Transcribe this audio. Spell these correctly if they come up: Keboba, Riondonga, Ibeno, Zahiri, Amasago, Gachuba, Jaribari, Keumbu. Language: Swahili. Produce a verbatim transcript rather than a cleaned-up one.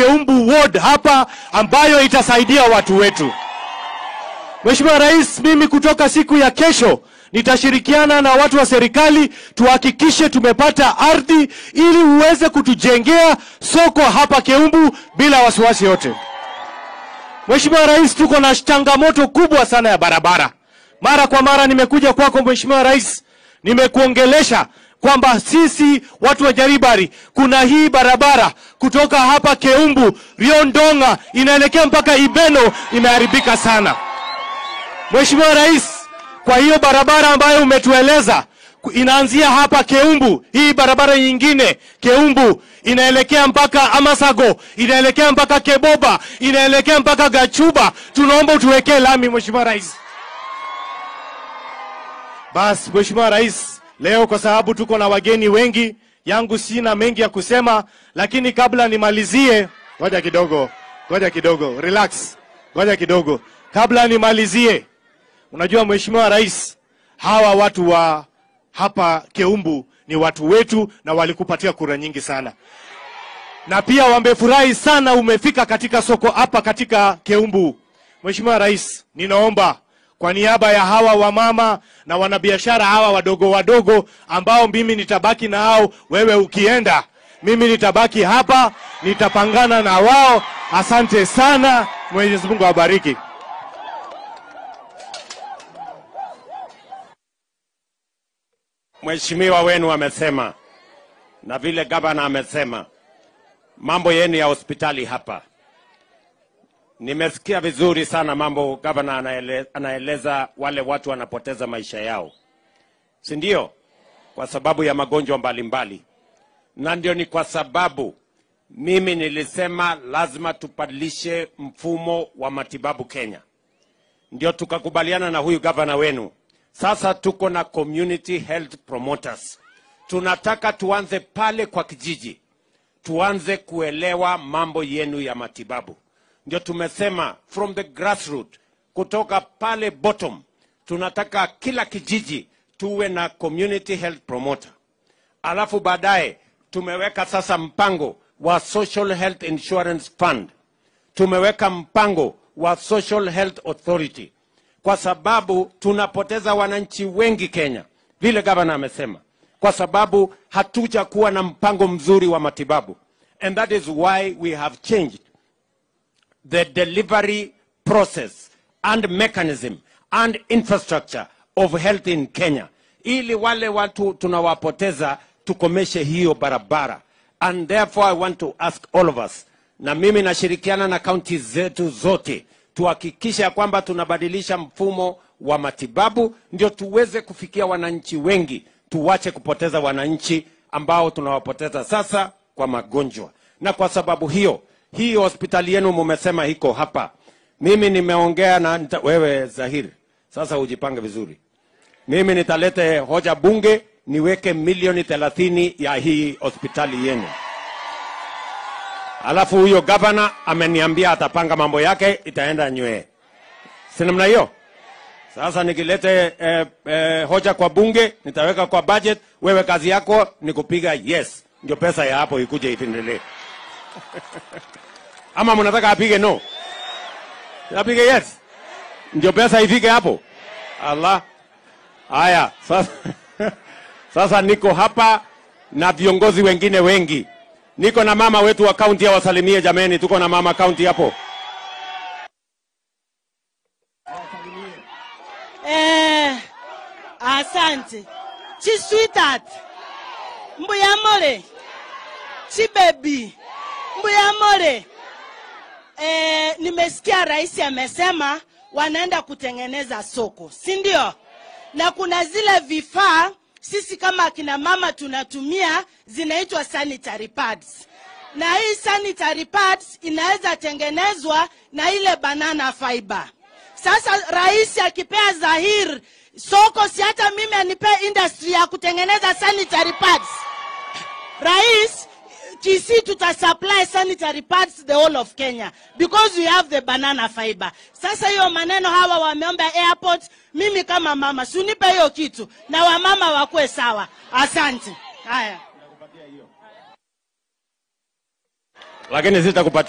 Keumbu ward hapa ambayo itasaidia watu wetu. Mheshimiwa Rais, mimi kutoka siku ya kesho nitashirikiana na watu wa serikali tuhakikishe tumepata ardhi ili uweze kutujengea soko hapa Keumbu bila wasiwasi yote. Mheshimiwa Rais, tuko na changamoto kubwa sana ya barabara. Mara kwa mara nimekuja kwako Mheshimiwa Rais, nimekuongelesha kwamba sisi watu wa Jaribari kuna hii barabara kutoka hapa Keumbu, Riondonga inaelekea mpaka Ibeno imeharibika sana. Mheshimiwa Rais, kwa hiyo barabara ambayo umetueleza inaanzia hapa Keumbu, hii barabara nyingine Keumbu inaelekea mpaka Amasago, inaelekea mpaka Keboba, inaelekea mpaka Gachuba, tunaomba utuwekee lami Mheshimiwa Rais. Bas Mheshimiwa Rais, leo kwa sababu tuko na wageni wengi, yangu sina mengi ya kusema, lakini kabla nimalizie, ngoja kidogo, ngoja kidogo, relax, ngoja kidogo. Kabla nimalizie, unajua Mheshimiwa Rais, hawa watu wa hapa Keumbu ni watu wetu na walikupatia kura nyingi sana. Na pia wamefurahi sana umefika katika soko hapa katika Keumbu. Mheshimiwa Rais, ninaomba kwa niaba ya hawa wamama na wanabiashara hawa wadogo wadogo ambao mimi nitabaki na hao, wewe ukienda mimi nitabaki hapa, nitapangana na wao. Asante sana, Mwenyezi Mungu awabariki. Mheshimiwa wenu amesema na vile gavana amesema mambo yenu ya hospitali hapa. Nimesikia vizuri sana mambo gavana anaele, anaeleza wale watu wanapoteza maisha yao, si ndio? Kwa sababu ya magonjwa mbalimbali. Na ndio ni kwa sababu mimi nilisema lazima tubadilishe mfumo wa matibabu Kenya. Ndio tukakubaliana na huyu gavana wenu. Sasa tuko na community health promoters. Tunataka tuanze pale kwa kijiji. Tuanze kuelewa mambo yenu ya matibabu. Ndio tumesema from the grassroots, kutoka pale bottom, tunataka kila kijiji tuwe na community health promoter. Alafu baadaye tumeweka sasa mpango wa social health insurance fund. Tumeweka mpango wa social health authority. Kwa sababu tunapoteza wananchi wengi Kenya, vile gavana amesema, kwa sababu hatuja kuwa na mpango mzuri wa matibabu. And that is why we have changed the delivery process and mechanism and infrastructure of health in Kenya, ili wale watu tunawapoteza tukomeshe hiyo barabara. And therefore I want to ask all of us, na mimi nashirikiana na county zetu zote, tuhakikisha kwamba tunabadilisha mfumo wa matibabu ndio tuweze kufikia wananchi wengi, tuwache kupoteza wananchi ambao tunawapoteza sasa kwa magonjwa. Na kwa sababu hiyo, hii hospitali yenu mmesema iko hapa. Mimi nimeongea na nita, wewe Zahiri, sasa ujipange vizuri. Mimi nitalete hoja bunge niweke milioni thelathini ya hii hospitali yenu. Alafu huyo gavana ameniambia atapanga mambo yake itaenda nywee. Si namna hiyo? Sasa nikilete eh, eh, hoja kwa bunge, nitaweka kwa budget, wewe kazi yako ni kupiga yes. Ndio pesa ya hapo ikuje itendelee. Ama mnataka apige no? Apige yes. Ndio pesa ifike hapo. Allah. Haya, sasa sasa niko hapa na viongozi wengine wengi. Niko na mama wetu wa kaunti ya wasalimie jameni, tuko na mama kaunti hapo. Eh, asante. Chi sweetheart. Mbuya mole. Chi baby. Mbuya mole. Eh, nimesikia rais amesema wanaenda kutengeneza soko, si ndio? Na kuna zile vifaa sisi kama akina mama tunatumia zinaitwa sanitary pads. Na hii sanitary pads inaweza tengenezwa na ile banana fiber. Sasa rais akipea Zahir soko, si hata mimi anipea industry ya kutengeneza sanitary pads. Rais, T C tutasupply sanitary pads the whole of Kenya because we have the banana fiber. Sasa hiyo maneno hawa wameomba airport, mimi kama mama sunipe hiyo kitu na wamama wakue sawa. Asante. Haya. Lakini sitakupatia.